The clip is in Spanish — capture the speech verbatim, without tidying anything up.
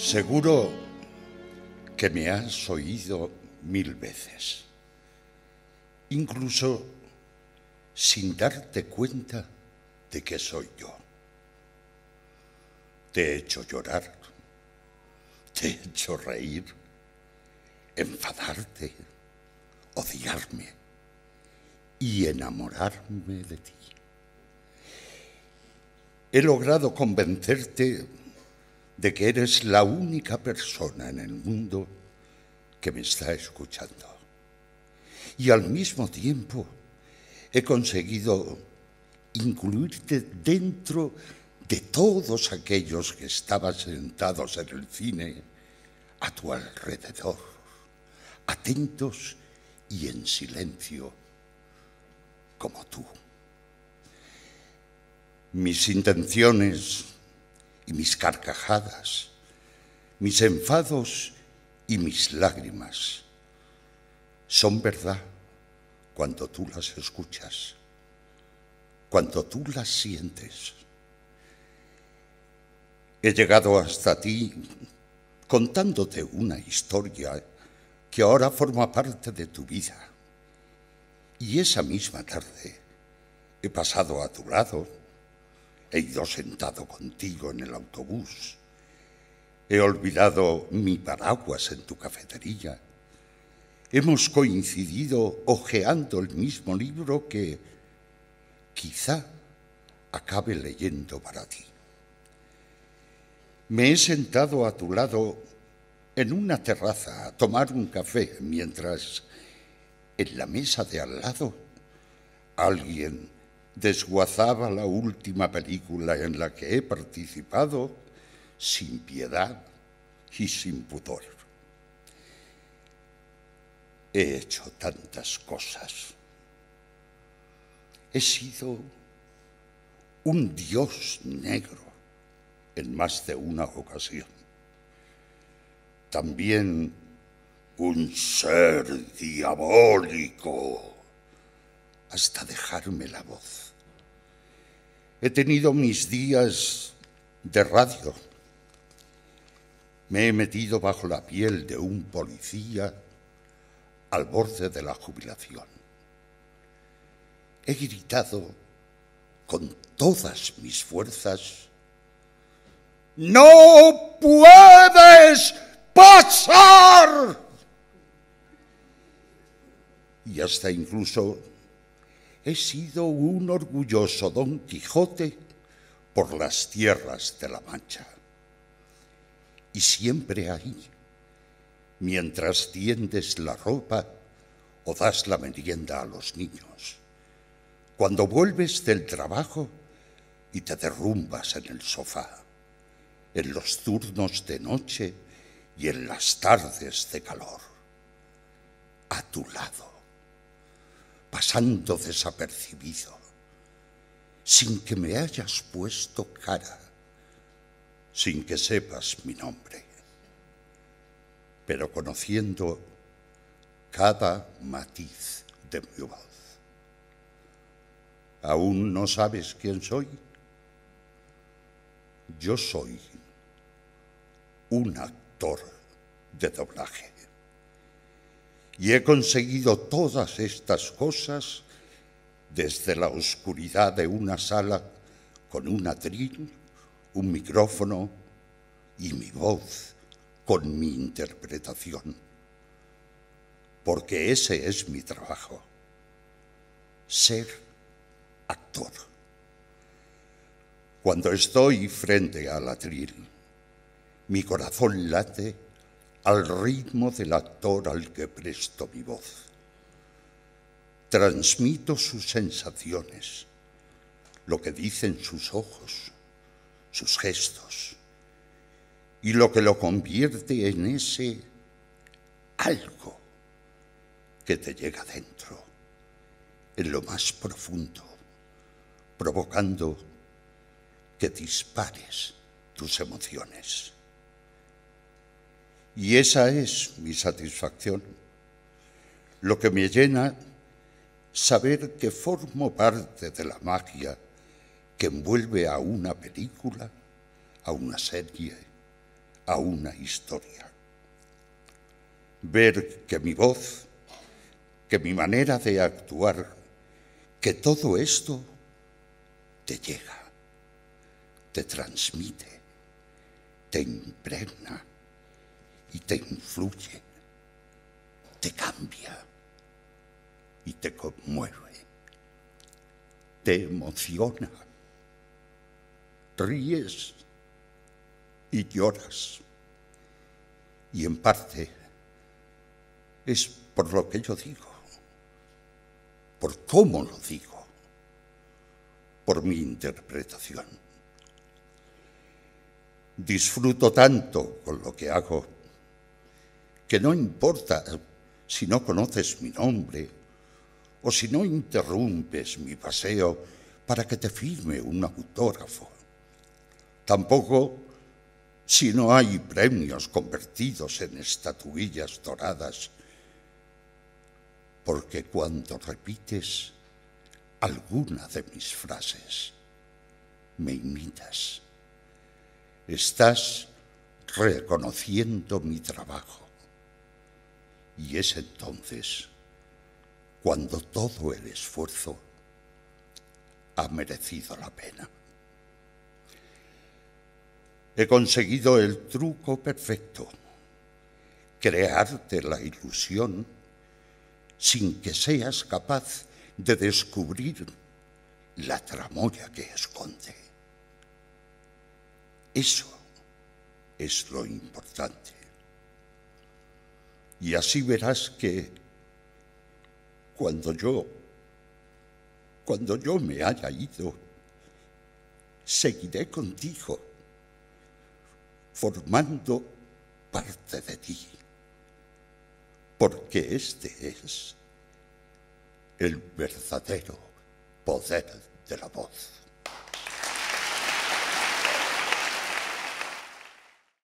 Seguro que me has oído mil veces, incluso sin darte cuenta de que soy yo. Te he hecho llorar, te he hecho reír, enfadarte, odiarme y enamorarme de ti. He logrado convencerte de que eres la única persona en el mundo que me está escuchando. Y al mismo tiempo he conseguido incluirte dentro de todos aquellos que estaban sentados en el cine a tu alrededor, atentos y en silencio, como tú. Mis intenciones y mis carcajadas, mis enfados y mis lágrimas son verdad cuando tú las escuchas, cuando tú las sientes. He llegado hasta ti contándote una historia que ahora forma parte de tu vida. Y esa misma tarde he pasado a tu lado, he ido sentado contigo en el autobús, he olvidado mi paraguas en tu cafetería, hemos coincidido hojeando el mismo libro que quizá acabe leyendo para ti. Me he sentado a tu lado en una terraza a tomar un café, mientras en la mesa de al lado alguien desguazaba la última película en la que he participado sin piedad y sin pudor. He hecho tantas cosas. He sido un dios negro en más de una ocasión. También un ser diabólico, hasta dejarme la voz. He tenido mis días de radio. Me he metido bajo la piel de un policía al borde de la jubilación. He gritado con todas mis fuerzas: ¡No puedes pasar! Y hasta incluso he sido un orgulloso Don Quijote por las tierras de la Mancha. Y siempre ahí, mientras tiendes la ropa o das la merienda a los niños, cuando vuelves del trabajo y te derrumbas en el sofá, en los turnos de noche y en las tardes de calor, a tu lado, pasando desapercibido, sin que me hayas puesto cara, sin que sepas mi nombre, pero conociendo cada matiz de mi voz. ¿Aún no sabes quién soy? Yo soy un actor de doblaje. Y he conseguido todas estas cosas desde la oscuridad de una sala con un atril, un micrófono y mi voz con mi interpretación. Porque ese es mi trabajo, ser actor. Cuando estoy frente al atril, mi corazón late al ritmo del actor al que presto mi voz. Transmito sus sensaciones, lo que dicen sus ojos, sus gestos, y lo que lo convierte en ese algo que te llega dentro, en lo más profundo, provocando que dispares tus emociones. Y esa es mi satisfacción, lo que me llena saber que formo parte de la magia que envuelve a una película, a una serie, a una historia. Ver que mi voz, que mi manera de actuar, que todo esto te llega, te transmite, te impregna y te influye, te cambia y te conmueve, te emociona, ríes y lloras. Y en parte es por lo que yo digo, por cómo lo digo, por mi interpretación. Disfruto tanto con lo que hago que no importa si no conoces mi nombre o si no interrumpes mi paseo para que te firme un autógrafo. Tampoco si no hay premios convertidos en estatuillas doradas, porque cuando repites alguna de mis frases, me imitas. Estás reconociendo mi trabajo. Y es entonces cuando todo el esfuerzo ha merecido la pena. He conseguido el truco perfecto, crearte la ilusión sin que seas capaz de descubrir la tramoya que esconde. Eso es lo importante. Y así verás que cuando yo, cuando yo me haya ido, seguiré contigo, formando parte de ti, porque este es el verdadero poder de la voz.